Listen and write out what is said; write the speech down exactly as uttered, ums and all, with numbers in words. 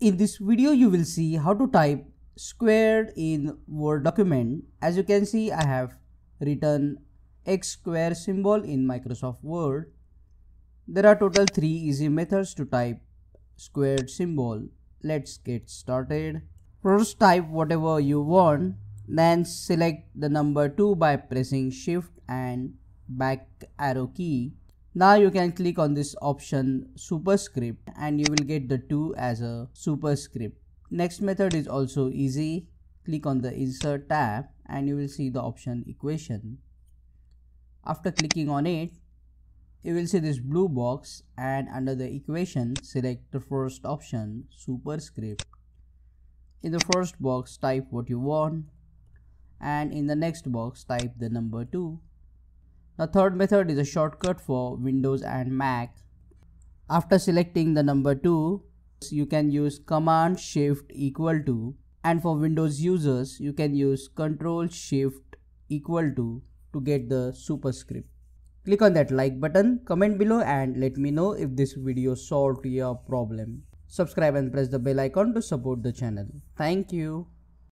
In this video, you will see how to type squared in Word document. As you can see, I have written X square symbol in Microsoft Word. There are total three easy methods to type squared symbol. Let's get started. First, type whatever you want, then select the number two by pressing shift and back arrow key. Now you can click on this option superscript and you will get the two as a superscript. Next method is also easy. Click on the insert tab and you will see the option equation. After clicking on it, you will see this blue box, and under the equation select the first option superscript. In the first box type what you want, and in the next box type the number two. The third method is a shortcut for Windows and Mac. After selecting the number two, you can use Command Shift equal to, and for Windows users you can use Control Shift equal to to get the superscript. Click on that like button, comment below and let me know if this video solved your problem. Subscribe and press the bell icon to support the channel. Thank you.